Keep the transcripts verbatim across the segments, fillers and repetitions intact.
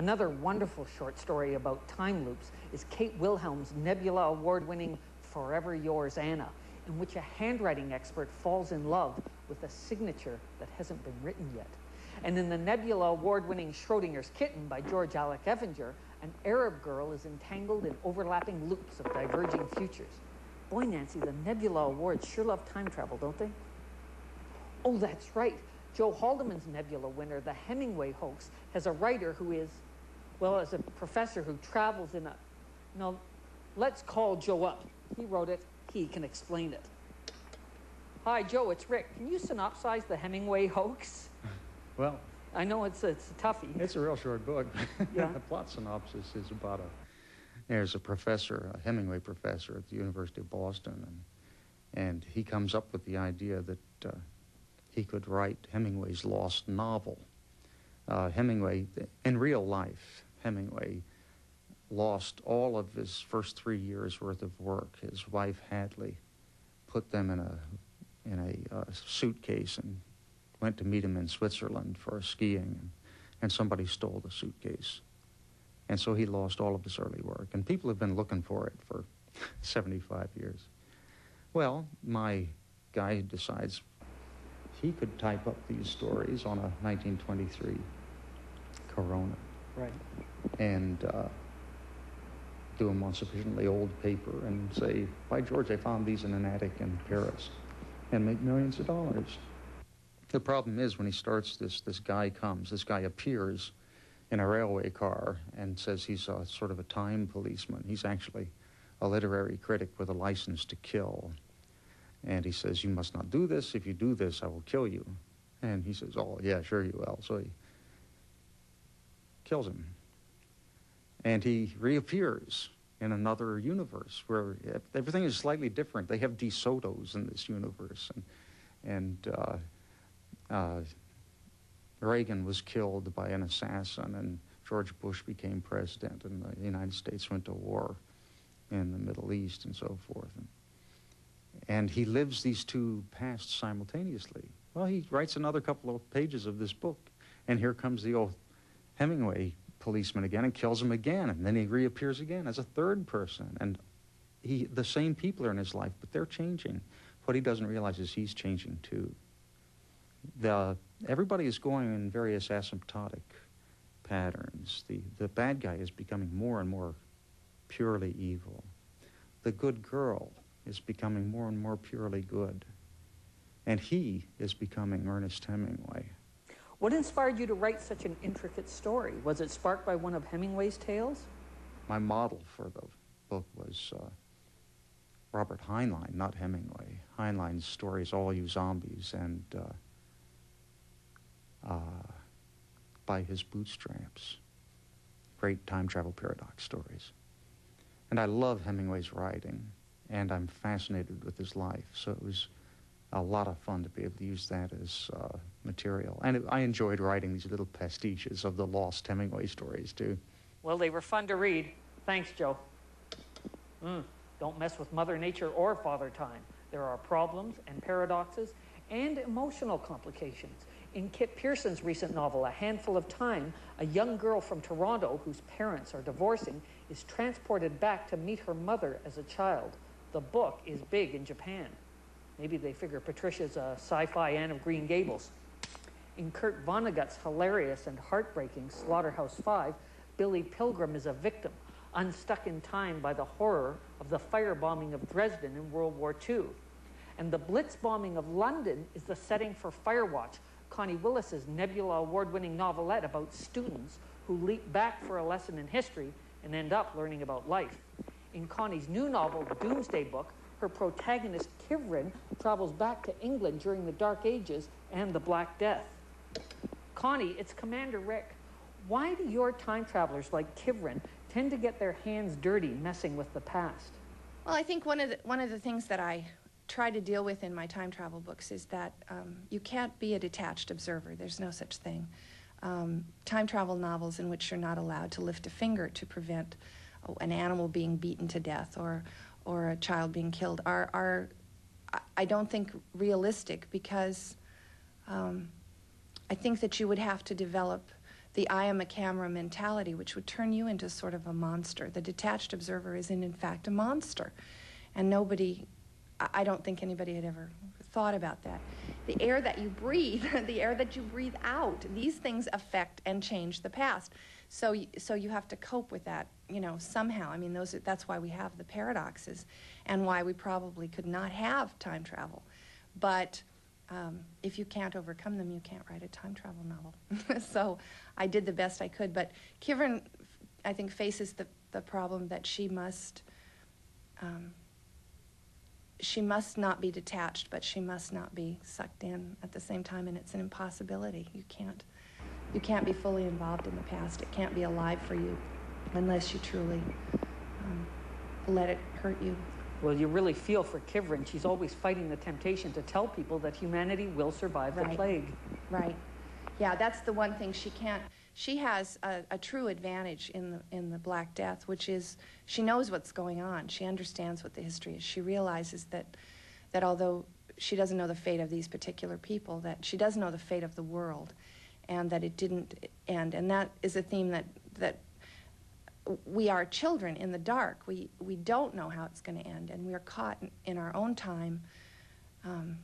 Another wonderful short story about time loops is Kate Wilhelm's Nebula Award-winning Forever Yours, Anna, in which a handwriting expert falls in love with a signature that hasn't been written yet. And in the Nebula Award-winning Schrodinger's Kitten by George Alec Effinger, an Arab girl is entangled in overlapping loops of diverging futures. Boy, Nancy, the Nebula Awards sure love time travel, don't they? Oh, that's right. Joe Haldeman's Nebula winner, The Hemingway Hoax, has a writer who is, well, as a professor who travels in a... No, let's call Joe up. He wrote it. He can explain it. Hi, Joe, it's Rick. Can you synopsize The Hemingway Hoax? Well... I know it's, it's a toughie. It's a real short book. Yeah. The plot synopsis is about a... There's a professor, a Hemingway professor at the University of Boston, and, and he comes up with the idea that... Uh, he could write Hemingway's lost novel. Uh, Hemingway, in real life, Hemingway lost all of his first three years' worth of work. His wife, Hadley, put them in a, in a uh, suitcase and went to meet him in Switzerland for skiing, and, and somebody stole the suitcase. And so he lost all of his early work, and people have been looking for it for seventy-five years. Well, my guy decides he could type up these stories on a nineteen twenty-three Corona. Right. And uh, do them on sufficiently old paper and say, by George, I found these in an attic in Paris, and make millions of dollars. The problem is when he starts this, this guy comes, this guy appears in a railway car and says he's a, sort of a time policeman. He's actually a literary critic with a license to kill. And he says, you must not do this. If you do this, I will kill you. And he says, oh, yeah, sure you will. So he kills him. And he reappears in another universe where everything is slightly different. They have DeSotos in this universe. And, and uh, uh, Reagan was killed by an assassin, and George Bush became president, and the United States went to war in the Middle East and so forth. And, And he lives these two pasts simultaneously. Well, he writes another couple of pages of this book, and here comes the old Hemingway policeman again and kills him again, and then he reappears again as a third person. And he, the same people are in his life, but they're changing. What he doesn't realize is he's changing too. The, everybody is going in various asymptotic patterns. The, the bad guy is becoming more and more purely evil. The good girl is becoming more and more purely good. And he is becoming Ernest Hemingway. What inspired you to write such an intricate story? Was it sparked by one of Hemingway's tales? My model for the book was uh, Robert Heinlein, not Hemingway. Heinlein's stories, All You Zombies, and uh, uh, By His Bootstraps. Great time travel paradox stories. And I love Hemingway's writing. And I'm fascinated with his life, so it was a lot of fun to be able to use that as uh, material. And it, I enjoyed writing these little pastiches of the lost Hemingway stories, too. Well, they were fun to read. Thanks, Joe. Mm, don't mess with Mother Nature or Father Time. There are problems and paradoxes and emotional complications. In Kit Pearson's recent novel, A Handful of Time, a young girl from Toronto whose parents are divorcing is transported back to meet her mother as a child. The book is big in Japan. Maybe they figure Patricia's a sci-fi Anne of Green Gables. In Kurt Vonnegut's hilarious and heartbreaking Slaughterhouse Five, Billy Pilgrim is a victim, unstuck in time by the horror of the firebombing of Dresden in World War Two. And the blitz bombing of London is the setting for Firewatch, Connie Willis's Nebula award-winning novelette about students who leap back for a lesson in history and end up learning about life. In Connie's new novel, The Doomsday Book, her protagonist, Kivrin, travels back to England during the Dark Ages and the Black Death. Connie, it's Commander Rick. Why do your time travelers like Kivrin tend to get their hands dirty messing with the past? Well, I think one of the, one of the things that I try to deal with in my time travel books is that um, you can't be a detached observer. There's no such thing. Um, time travel novels in which you're not allowed to lift a finger to prevent an animal being beaten to death or or a child being killed are, are I don't think realistic, because um, I think that you would have to develop the I am a camera mentality, which would turn you into sort of a monster. The detached observer is in, in fact, a monster. And nobody, I don't think anybody had ever thought about that. The air that you breathe, the air that you breathe out, these things affect and change the past. So, so you have to cope with that, you know, somehow. I mean, those, that's why we have the paradoxes and why we probably could not have time travel. But um, if you can't overcome them, you can't write a time travel novel. So I did the best I could. But Kivrin, I think, faces the, the problem that she must... Um, She must not be detached, but she must not be sucked in at the same time, and it's an impossibility. You can't, you can't be fully involved in the past. It can't be alive for you unless you truly um, let it hurt you. Well, you really feel for Kivrin. She's always fighting the temptation to tell people that humanity will survive the plague. Right. Yeah, that's the one thing she can't. She has a, a true advantage in the, in the Black Death, which is she knows what's going on. She understands what the history is. She realizes that, that although she doesn't know the fate of these particular people, that she does know the fate of the world and that it didn't end. And that is a theme that, that we are children in the dark. We, we don't know how it's going to end, and we're caught in, in our own time um,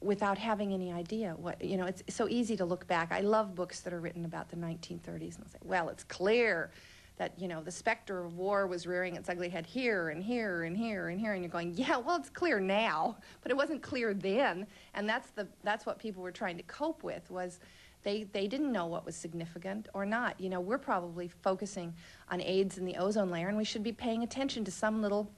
without having any idea what, you know, it's so easy to look back. I love books that are written about the nineteen thirties and say, well, it's clear that, you know, the specter of war was rearing its ugly head here and here and here and here, and you're going, yeah, well, it's clear now, but it wasn't clear then. And that's the, that's what people were trying to cope with, was they, they didn't know what was significant or not. You know, we're probably focusing on AIDS and the ozone layer, and we should be paying attention to some little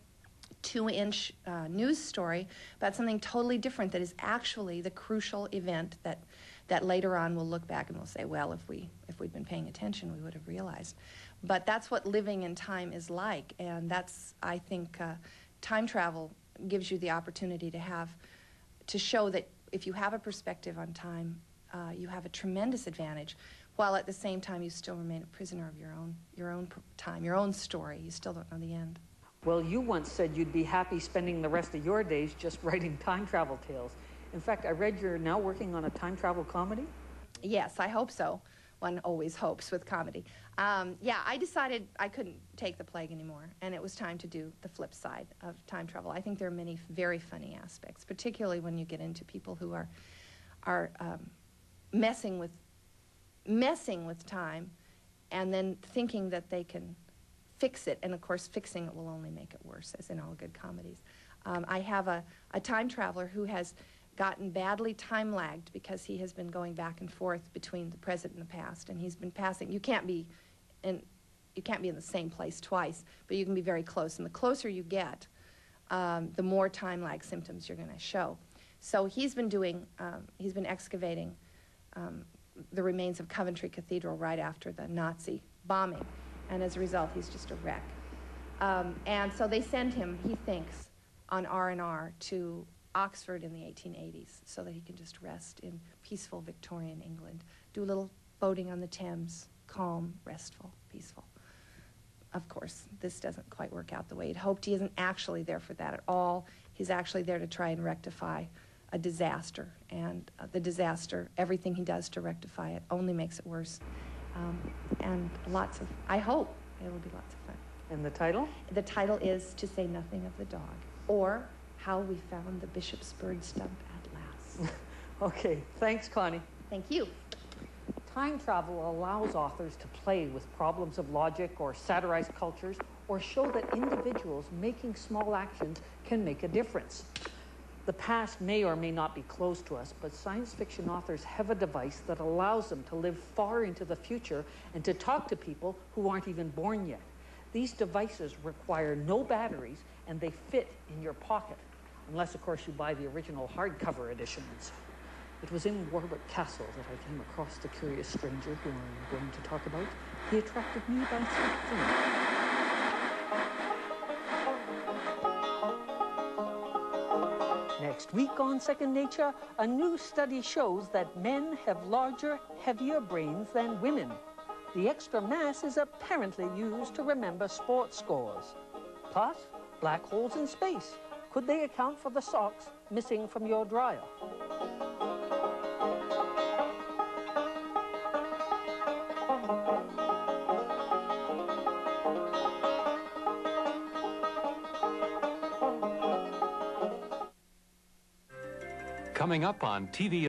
two-inch uh, news story about something totally different that is actually the crucial event that, that later on we'll look back and we'll say, well, if, we, if we'd been paying attention, we would have realized. But that's what living in time is like, and that's, I think, uh, time travel gives you the opportunity to have, to show that if you have a perspective on time, uh, you have a tremendous advantage, while at the same time you still remain a prisoner of your own, your own time, your own story. You still don't know the end. Well, you once said you'd be happy spending the rest of your days just writing time travel tales. In fact, I read you're now working on a time travel comedy? Yes, I hope so. One always hopes with comedy. Um, yeah, I decided I couldn't take the plague anymore, and it was time to do the flip side of time travel. I think there are many very funny aspects, particularly when you get into people who are, are um, messing with, messing with time and then thinking that they can fix it, and of course fixing it will only make it worse, as in all good comedies. Um, I have a, a time traveler who has gotten badly time-lagged because he has been going back and forth between the present and the past, and he's been passing. You can't be in, you can't be in the same place twice, but you can be very close, and the closer you get, um, the more time-lag symptoms you're going to show. So he's been doing, um, he's been excavating um, the remains of Coventry Cathedral right after the Nazi bombing. And as a result, he's just a wreck. Um, and so they send him, he thinks, on R and R to Oxford in the eighteen eighties so that he can just rest in peaceful Victorian England, do a little boating on the Thames, calm, restful, peaceful. Of course, this doesn't quite work out the way he'd hoped. He isn't actually there for that at all. He's actually there to try and rectify a disaster. And uh, the disaster, everything he does to rectify it only makes it worse. Um, and lots of, I hope it will be lots of fun. And the title? The title is To Say Nothing of the Dog, or How We Found the Bishop's Bird Stump at Last. Okay, thanks, Connie. Thank you. Time travel allows authors to play with problems of logic or satirize cultures or show that individuals making small actions can make a difference. The past may or may not be close to us, but science fiction authors have a device that allows them to live far into the future and to talk to people who aren't even born yet. These devices require no batteries, and they fit in your pocket, unless, of course, you buy the original hardcover editions. It was in Warwick Castle that I came across the curious stranger who I'm going to talk about. He attracted me by three things. Next week on Second Nature, a new study shows that men have larger, heavier brains than women. The extra mass is apparently used to remember sports scores. Plus, black holes in space. Could they account for the socks missing from your dryer? Coming up on T V.